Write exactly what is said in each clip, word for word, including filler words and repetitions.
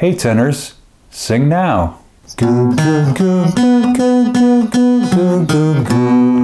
Hey tenors, sing now. Goo, goo, goo, goo, goo, goo, goo, goo, goo.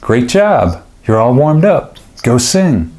Great job! You're all warmed up. Go sing.